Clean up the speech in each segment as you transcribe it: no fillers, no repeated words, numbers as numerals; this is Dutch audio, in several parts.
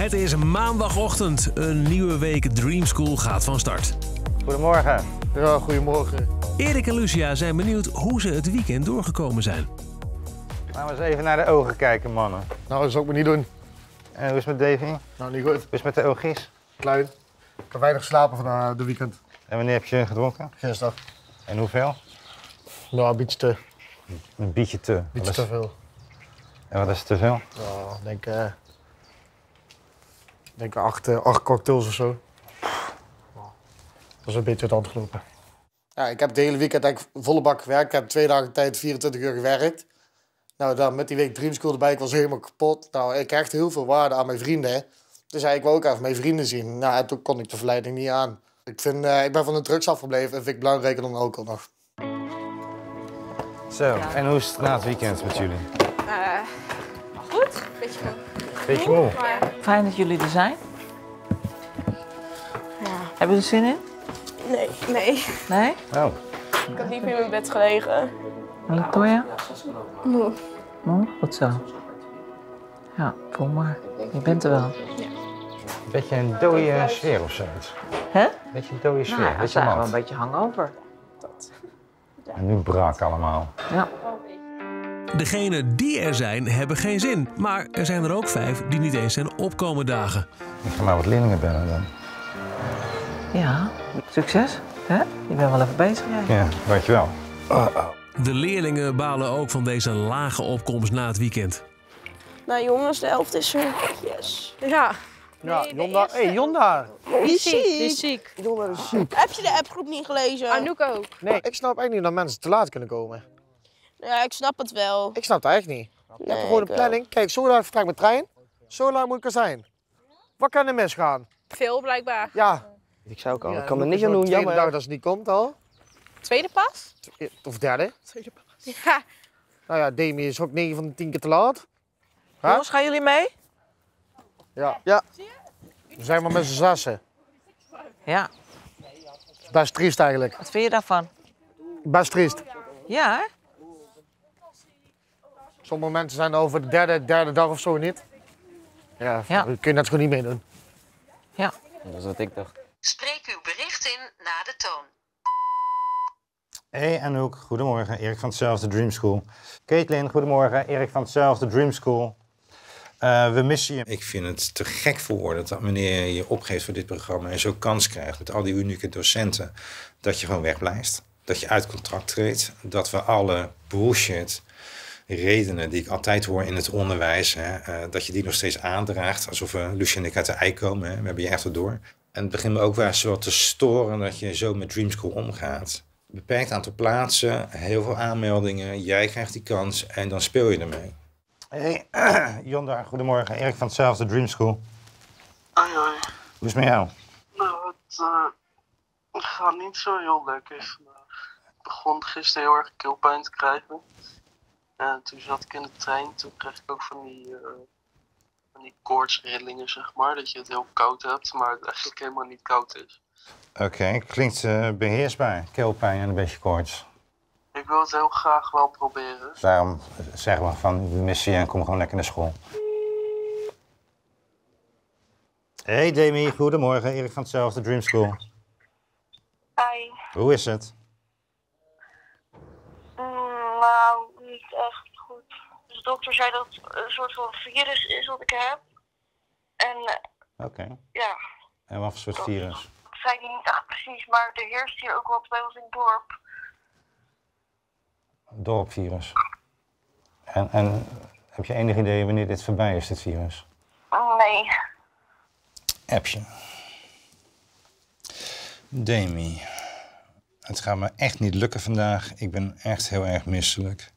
Het is maandagochtend. Een nieuwe week Dream School gaat van start. Goedemorgen. Ja, goedemorgen. Erik en Lucia zijn benieuwd hoe ze het weekend doorgekomen zijn. Laten we eens even naar de ogen kijken, mannen. Nou, dat zou ik me niet doen. En hoe is het met Davy? Nou, niet goed. Hoe is het met de oogjes? Klein. Ik heb weinig slapen van de weekend. En wanneer heb je gedronken? Gisteren. En hoeveel? Nou, een beetje te. Een beetje te? Een beetje te veel. En wat is te veel? Nou, ik denk... Ik denk acht cocktails of zo. Dat is een beetje het handgelopen. Ja, ik heb het hele weekend eigenlijk volle bak gewerkt. Ik heb 2 dagen tijd 24 uur gewerkt. Nou, dan met die week Dream School erbij, ik was helemaal kapot. Nou, ik hecht heel veel waarde aan mijn vrienden. Dus ik wou ook even mijn vrienden zien. Nou, en toen kon ik de verleiding niet aan. Ik ben van de drugs afgebleven en vind ik belangrijker dan alcohol nog. Zo, en hoe is het na het weekend met jullie? Goed, beetje goed. Beetje moe. Fijn dat jullie er zijn. Ja. Hebben ze zin in? Nee. Nee? Oh. Ik had niet meer in mijn bed gelegen. Wat doe je? Moe. Moe? Goed zo. Ja, voel maar. Je bent er wel. Ja. Een beetje een dode sfeer of zo. Hè? Een beetje een dode sfeer. Nou, ja, beetje wel een beetje hangover. Dat. Ja. En nu braak allemaal. Ja. Degenen die er zijn, hebben geen zin. Maar er zijn er ook 5 die niet eens zijn opkomen dagen. Ik ga maar wat leerlingen bellen dan. Ja, succes. Hè? Je bent wel even bezig. Jij. Ja, dankjewel. De leerlingen balen ook van deze lage opkomst na het weekend. Nou jongens, de 11e is er. Yes. Ja. Ja, Jonda. Hé, Jonda. Die is ziek. Jonda is ziek. Heb je de appgroep niet gelezen? Anouk ook. Nee, ik snap eigenlijk niet dat mensen te laat kunnen komen. Ja, ik snap het wel. Ik snap het eigenlijk niet. Ik heb gewoon een planning. Kijk, zo lang vertrek ik met trein. Zo lang moet ik er zijn. Wat kan er misgaan? Veel, blijkbaar. Ja. Ik zou ook al. Ik kan er niks aan doen. Jammer. Dag dat ze niet komt al. Tweede pas? Of derde? Tweede pas. Ja. Nou ja, Demi is ook 9 van de 10 keer te laat. Jongens, gaan jullie mee? Ja. Ja. We zijn maar met z'n 6'en. Ja. Best triest eigenlijk. Wat vind je daarvan? Best triest. Ja, hè? Sommige mensen zijn over de derde dag of zo niet. Ja, ja. Kun je dat gewoon niet meedoen. Ja. Dat is wat ik dacht. Spreek uw bericht in na de toon. Hey Anouk, goedemorgen. Erik van hetzelfde Dream School. Caitlin, goedemorgen. Erik van hetzelfde Dream School. We missen je. Ik vind het te gek voor woorden dat wanneer je opgeeft voor dit programma en zo'n kans krijgt met al die unieke docenten, dat je gewoon wegblijft. Dat je uit contract treedt. Dat we alle bullshit... redenen die ik altijd hoor in het onderwijs, hè, dat je die nog steeds aandraagt, alsof Lucia en ik uit de ei komen, hè. We hebben je echt wel door. En het begint me ook wel eens wat te storen dat je zo met Dream School omgaat. Beperkt aantal plaatsen, heel veel aanmeldingen, jij krijgt die kans en dan speel je ermee. Hey, Jonda, goedemorgen. Erik van hetzelfde Dream School. Hoi. Hoe is het met jou? Nou, het gaat niet zo heel lekker vandaag. Ik begon gisteren heel erg keelpijn te krijgen. En toen zat ik in de trein, toen kreeg ik ook van die koortsrillingen, zeg maar. Dat je het heel koud hebt, maar het eigenlijk helemaal niet koud is. Oké, klinkt beheersbaar. Keelpijn en een beetje koorts. Ik wil het heel graag wel proberen. Daarom zeggen we van, we missen je en kom gewoon lekker naar school. Hey Demi, goedemorgen. Erik van hetzelfde Dream School. Hi. Hoe is het? Nou... niet echt goed. Dus de dokter zei dat het een soort van virus is wat ik heb. En... Oké. Ja. En wat voor soort virus? Dat zei hij niet echt precies, maar er heerst hier ook wat bij ons in het dorp. Dorpvirus. En heb je enig idee wanneer dit voorbij is, dit virus? Nee. Appje. Demi. Het gaat me echt niet lukken vandaag. Ik ben echt heel erg misselijk.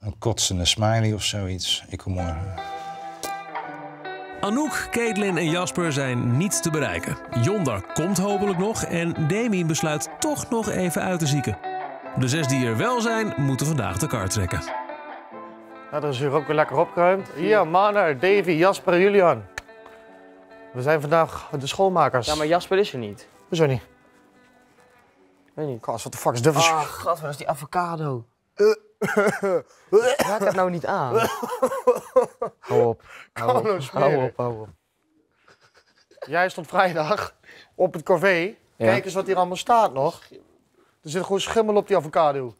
Een kotsende smiley of zoiets. Ik kom morgen. Anouk, Caitlin en Jasper zijn niet te bereiken. Jonda komt hopelijk nog en Demi besluit toch nog even uit te zieken. De 6 die er wel zijn, moeten vandaag de kar trekken. Nou, dat is hier ook weer lekker opgeruimd. Hier, Maner, Davy, Jasper en Julian. We zijn vandaag de schoolmakers. Ja, maar Jasper is er niet. Hoezo niet? Weet niet. Kast, wat de fuck is de verschil? Ah, god, wat is die avocado? Raak dat nou niet aan. Hou op. Hou op. Jij stond vrijdag op het corvée. Ja. Kijk eens wat hier allemaal staat nog. Er zit gewoon schimmel op die avocado.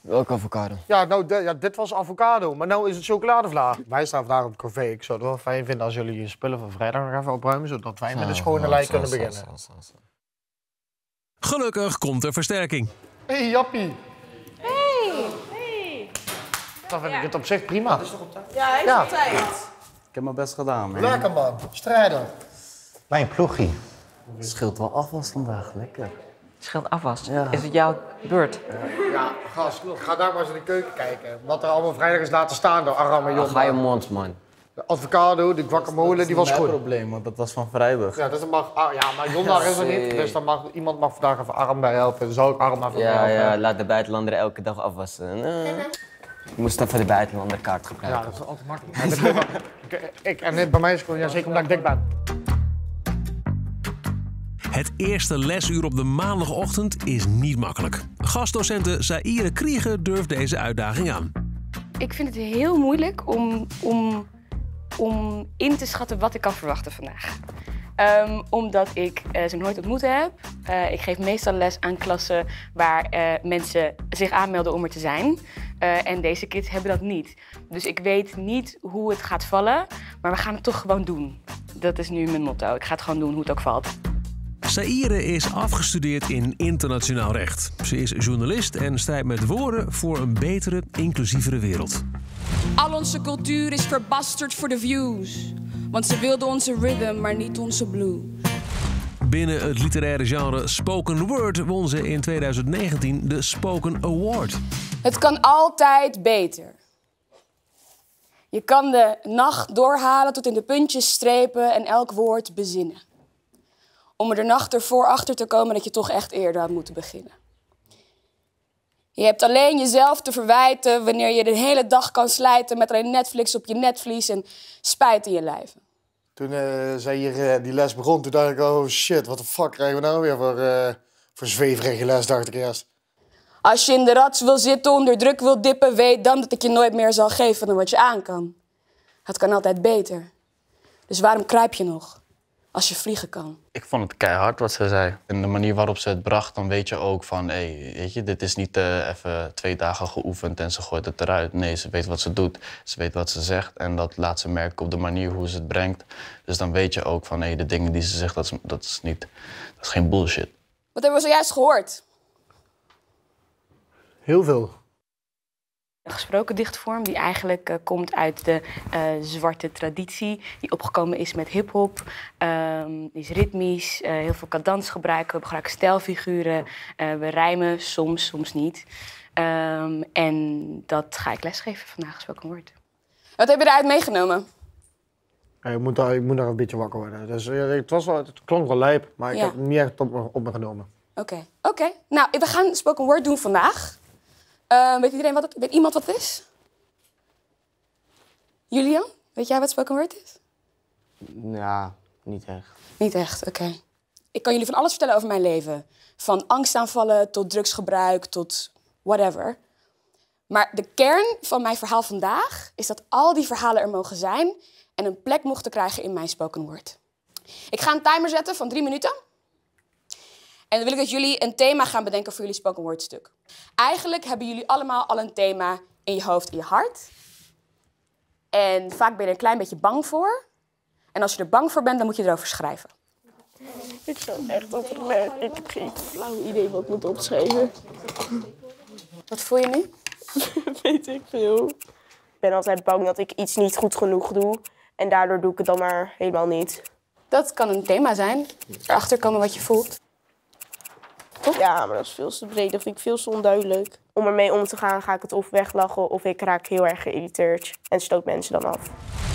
Welke avocado? Ja, nou, dit was avocado, maar nu is het chocoladevla. Wij staan vandaag op het corvée. Ik zou het wel fijn vinden als jullie je spullen van vrijdag nog even opruimen, zodat wij met een schone lei kunnen beginnen. Gelukkig komt er versterking. Hey, Jappie. Hey. Dan vind ik het op zich prima. Dat is toch op tijd? Ja, hij is op tijd. Ik heb mijn best gedaan, man. Lekker, man. Strijder. Mijn ploegie. Het scheelt wel afwas vandaag, lekker. Het scheelt afwas. Ja. Is het jouw beurt? Ja, gast, ga daar maar eens in de keuken kijken. Wat er allemaal vrijdag is laten staan door Aram en Jon. Ga je mond, man. De avocado, de guacamole, die was goed. Dat is een probleem, want dat was van vrijdag. Ja, dat mag, maar Jon daar is er niet. Dus dan mag, iemand mag vandaag even Aram bij helpen. Dan zou ik Aram even helpen. Ja, laat de buitenlander elke dag afwassen. Je moest even de buitenlanderkaart gebruiken. Ja, dat is altijd makkelijk. En bij mij is het zeker omdat ik dik ben. Het eerste lesuur op de maandagochtend is niet makkelijk. Gastdocente Zaïre Krieger durft deze uitdaging aan. Ik vind het heel moeilijk om in te schatten wat ik kan verwachten vandaag. Omdat ik ze nooit ontmoet heb. Ik geef meestal les aan klassen waar mensen zich aanmelden om er te zijn. En deze kids hebben dat niet. Dus ik weet niet hoe het gaat vallen, maar we gaan het toch gewoon doen. Dat is nu mijn motto. Ik ga het gewoon doen hoe het ook valt. Zaïre is afgestudeerd in internationaal recht. Ze is journalist en strijdt met woorden voor een betere, inclusievere wereld. Al onze cultuur is verbasterd voor de views. Want ze wilden onze rhythm, maar niet onze blue. Binnen het literaire genre Spoken Word won ze in 2019 de Spoken Award. Het kan altijd beter. Je kan de nacht doorhalen tot in de puntjes strepen en elk woord bezinnen. Om er de nacht ervoor achter te komen dat je toch echt eerder had moeten beginnen. Je hebt alleen jezelf te verwijten wanneer je de hele dag kan slijten met alleen Netflix op je netvlies en spijt in je lijf. Toen Zaïre die les begon, toen dacht ik, oh shit, wat de fuck krijgen we nou weer voor zweverige les, dacht ik eerst. Als je in de rats wil zitten, onder druk wil dippen, weet dan dat ik je nooit meer zal geven dan wat je aan kan. Het kan altijd beter. Dus waarom kruip je nog? Als je vliegen kan. Ik vond het keihard wat ze zei. En de manier waarop ze het bracht, dan weet je ook van... weet je, dit is niet even 2 dagen geoefend en ze gooit het eruit. Nee, ze weet wat ze doet. Ze weet wat ze zegt. En dat laat ze merken op de manier hoe ze het brengt. Dus dan weet je ook van, de dingen die ze zegt, dat is geen bullshit. Wat hebben we zojuist gehoord? Heel veel. Een gesproken dichtvorm die eigenlijk komt uit de zwarte traditie, die opgekomen is met hip-hop. Die is ritmisch, heel veel cadans gebruiken, we gebruiken stijlfiguren, we rijmen soms, soms niet. En dat ga ik lesgeven vandaag, gesproken woord. Wat heb je eruit meegenomen? Ik moet nog een beetje wakker worden. Dus, het klonk wel lijp, maar ik heb het niet echt op me genomen. Oké. Nou, we gaan spoken word doen vandaag. Weet iemand wat het is? Julian, weet jij wat spoken word is? Ja, niet echt. Niet echt, oké. Ik kan jullie van alles vertellen over mijn leven. Van angstaanvallen tot drugsgebruik tot whatever. Maar de kern van mijn verhaal vandaag is dat al die verhalen er mogen zijn en een plek mochten krijgen in mijn spoken word. Ik ga een timer zetten van 3 minuten. En dan wil ik dat jullie een thema gaan bedenken voor jullie spoken word stuk. Eigenlijk hebben jullie allemaal al een thema in je hoofd, in je hart. En vaak ben je er een klein beetje bang voor. En als je er bang voor bent, dan moet je erover schrijven. Ik zou echt overleggen. Ik heb geen flauw idee wat ik moet opschrijven. Wat voel je nu? Weet ik veel. Ik ben altijd bang dat ik iets niet goed genoeg doe. En daardoor doe ik het dan maar helemaal niet. Dat kan een thema zijn. Erachter komen wat je voelt. Toch? Ja, maar dat is veel te breed. Dat vind ik veel te onduidelijk. Om ermee om te gaan, ga ik het of weglachen of ik raak heel erg geïrriteerd en stoot mensen dan af.